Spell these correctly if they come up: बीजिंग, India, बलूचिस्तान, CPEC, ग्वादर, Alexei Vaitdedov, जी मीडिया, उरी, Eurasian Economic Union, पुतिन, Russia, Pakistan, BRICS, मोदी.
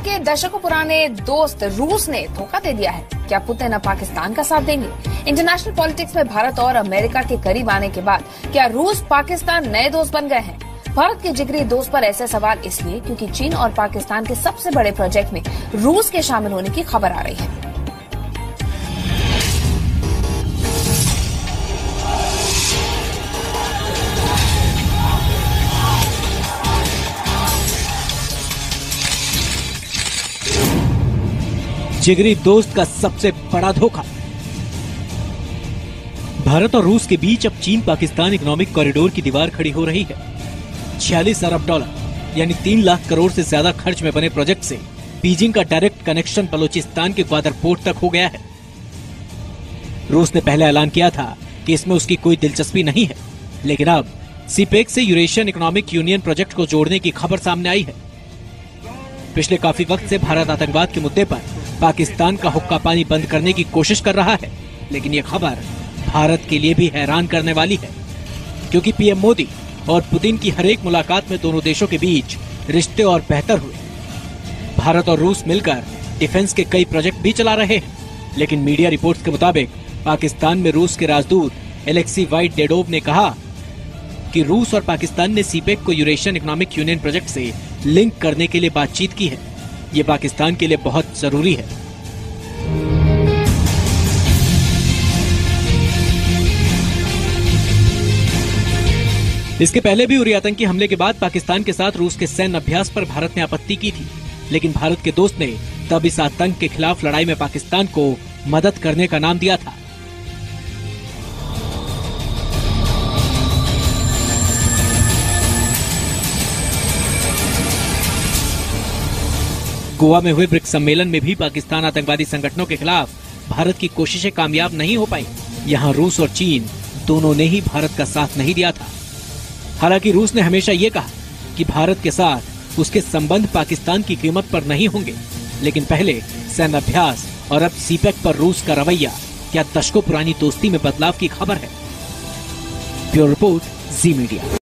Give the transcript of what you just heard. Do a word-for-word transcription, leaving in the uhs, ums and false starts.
साठ के दशकों पुराने दोस्त रूस ने धोखा दे दिया है। क्या पुतिन अब पाकिस्तान का साथ देंगे? इंटरनेशनल पॉलिटिक्स में भारत और अमेरिका के करीब आने के बाद क्या रूस पाकिस्तान नए दोस्त बन गए हैं? भारत के जिगरी दोस्त पर ऐसे सवाल इसलिए क्योंकि चीन और पाकिस्तान के सबसे बड़े प्रोजेक्ट में रूस के शामिल होने की खबर आ रही है। जिगरी दोस्त का सबसे बड़ा धोखा। भारत और रूस के बीच अब चीन पाकिस्तान इकोनॉमिक कॉरिडोर की दीवार खड़ी हो रही है। छियालीस अरब डॉलर यानी तीन लाख करोड़ से ज्यादा खर्च में बने प्रोजेक्ट से बीजिंग का डायरेक्ट कनेक्शन बलूचिस्तान के ग्वादर पोर्ट तक हो गया है। रूस ने पहले ऐलान किया था कि इसमें उसकी कोई दिलचस्पी नहीं है, लेकिन अब सीपेक से यूरेशियन इकोनॉमिक यूनियन प्रोजेक्ट को जोड़ने की खबर सामने आई है। पिछले काफी वक्त से भारत आतंकवाद के मुद्दे पर पाकिस्तान का हुक्का पानी बंद करने की कोशिश कर रहा है, लेकिन ये खबर भारत के लिए भी हैरान करने वाली है, क्योंकि पीएम मोदी और पुतिन की हरेक मुलाकात में दोनों देशों के बीच रिश्ते और बेहतर हुए। भारत और रूस मिलकर डिफेंस के कई प्रोजेक्ट भी चला रहे हैं, लेकिन मीडिया रिपोर्ट्स के मुताबिक पाकिस्तान में रूस के राजदूत एलेक्सी वाइटडेडोव ने कहा कि रूस और पाकिस्तान ने सीपेक को यूरेशियन इकोनॉमिक यूनियन प्रोजेक्ट से लिंक करने के लिए बातचीत की है। ये पाकिस्तान के लिए बहुत जरूरी है। इसके पहले भी उरी आतंकी हमले के बाद पाकिस्तान के साथ रूस के सैन्य अभ्यास पर भारत ने आपत्ति की थी, लेकिन भारत के दोस्त ने तब इस आतंक के खिलाफ लड़ाई में पाकिस्तान को मदद करने का नाम दिया था। गोवा में हुए ब्रिक्स सम्मेलन में भी पाकिस्तान आतंकवादी संगठनों के खिलाफ भारत की कोशिशें कामयाब नहीं हो पाई। यहाँ रूस और चीन दोनों ने ही भारत का साथ नहीं दिया था। हालांकि रूस ने हमेशा ये कहा कि भारत के साथ उसके संबंध पाकिस्तान की कीमत पर नहीं होंगे, लेकिन पहले सैन्य अभ्यास और अब सीपेक पर रूस का रवैया, क्या दशकों पुरानी दोस्ती में बदलाव की खबर है। Bureau report, जी मीडिया।